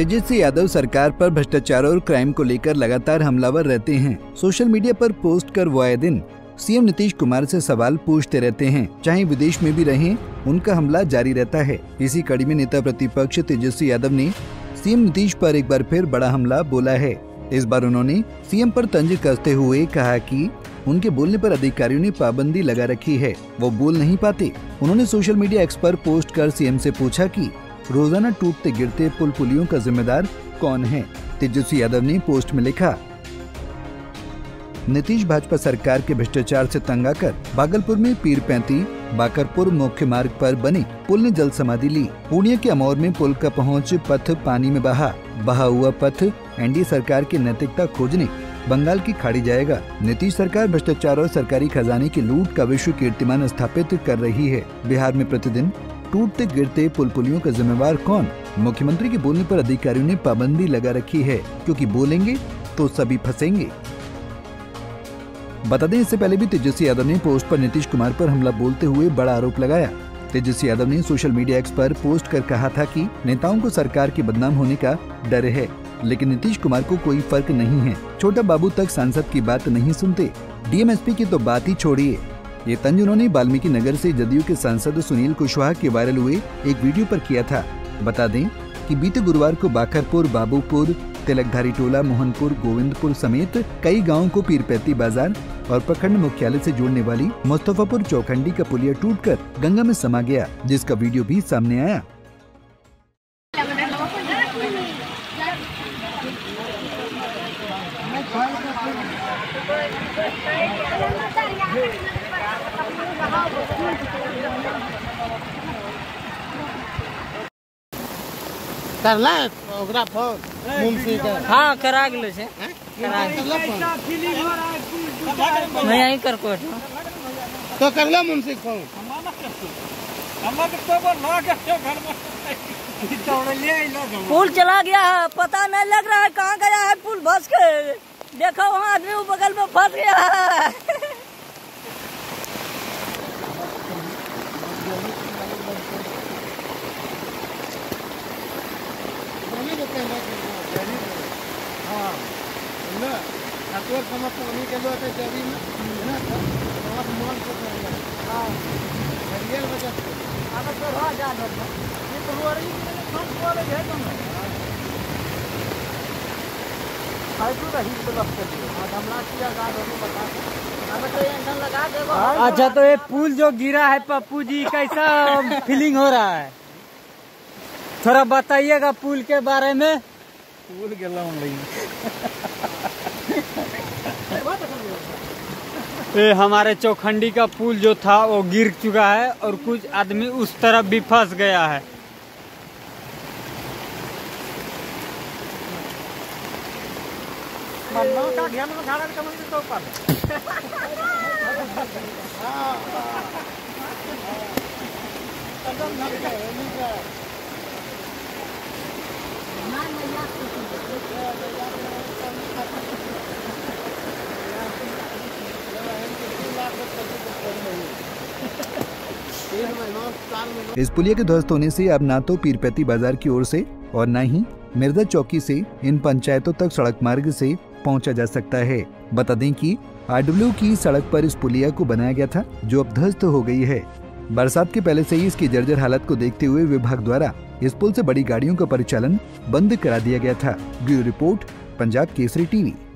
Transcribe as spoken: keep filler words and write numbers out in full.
तेजस्वी यादव सरकार पर भ्रष्टाचार और क्राइम को लेकर लगातार हमलावर रहते हैं। सोशल मीडिया पर पोस्ट कर वो आए दिन सीएम नीतीश कुमार से सवाल पूछते रहते हैं, चाहे विदेश में भी रहें उनका हमला जारी रहता है। इसी कड़ी में नेता प्रतिपक्ष तेजस्वी यादव ने सीएम नीतीश पर एक बार फिर बड़ा हमला बोला है। इस बार उन्होंने सीएम पर तंज कसते हुए कहा कि उनके बोलने पर अधिकारियों ने पाबंदी लगा रखी है, वो बोल नहीं पाते। उन्होंने सोशल मीडिया एक्स पर पोस्ट कर सीएम से पूछा कि रोजाना टूटते गिरते पुल पुलियों का जिम्मेदार कौन है। तेजस्वी यादव ने पोस्ट में लिखा, नीतीश भाजपा सरकार के भ्रष्टाचार से तंग आकर भागलपुर में पीरपैंती बाकरपुर मुख्य मार्ग पर बने पुल ने जल समाधि ली। पूर्णिया के अमौर में पुल का पहुंच पथ पानी में बहा बहा हुआ पथ एनडीए सरकार की नैतिकता खोजने बंगाल की खाड़ी जाएगा। नीतीश सरकार भ्रष्टाचार और सरकारी खजाने की लूट का विश्व कीर्तिमान स्थापित कर रही है। बिहार में प्रतिदिन टूटते गिरते पुल पुलियों का जिम्मेवार कौन। मुख्यमंत्री के बोलने पर अधिकारियों ने पाबंदी लगा रखी है, क्योंकि बोलेंगे तो सभी फंसेंगे। बता दें, इससे पहले भी तेजस्वी यादव ने पोस्ट पर नीतीश कुमार पर हमला बोलते हुए बड़ा आरोप लगाया। तेजस्वी यादव ने सोशल मीडिया एक्स पर पोस्ट कर कहा था कि नेताओं को सरकार के बदनाम होने का डर है, लेकिन नीतीश कुमार को कोई फर्क नहीं है। छोटा बाबू तक सांसद की बात नहीं सुनते, डीएमएसपी की तो बात ही छोड़िए। ये तंज उन्होंने वाल्मीकि नगर से जदयू के सांसद सुनील कुशवाहा के वायरल हुए एक वीडियो पर किया था। बता दें कि बीते गुरुवार को बाकरपुर बाबूपुर तिलकधारी टोला मोहनपुर गोविंदपुर समेत कई गांवों को पीरपैंती बाजार और प्रखंड मुख्यालय से जोड़ने वाली मुस्तफापुर चौखंडी का पुलिया टूटकर गंगा में समा गया, जिसका वीडियो भी सामने आया। करला ओकरा फोन मुमसी का हां करा गेलो छे करा गेलो फोन मैं यही कर कोट तो करला मुमसी फोन हमारा करतो हमारा तो पर ना करतो घर में तोड़ ले लो पुल चला गया है, पता नहीं लग रहा है कहां गया है पुल। बस के देखो वहां आदमी वो बगल में फंस गया है। अच्छा, तो ये पुल जो गिरा है पप्पू जी, कैसा फीलिंग हो रहा है? थोड़ा बताइएगा पुल के बारे में। पुल गला ये हमारे चौखंडी का पुल जो था वो गिर चुका है और कुछ आदमी उस तरफ भी फंस गया है। इस पुलिया के ध्वस्त होने से अब ना तो पीरपैंती बाजार की ओर से और ना ही मिर्जा चौकी से इन पंचायतों तक सड़क मार्ग से पहुंचा जा सकता है। बता दें कि आरडब्ल्यू की सड़क पर इस पुलिया को बनाया गया था, जो अब ध्वस्त हो गई है। बरसात के पहले से ही इसकी जर्जर हालत को देखते हुए विभाग द्वारा इस पुल से बड़ी गाड़ियों का परिचालन बंद करा दिया गया था। Bureau report, Punjab Kesari TV.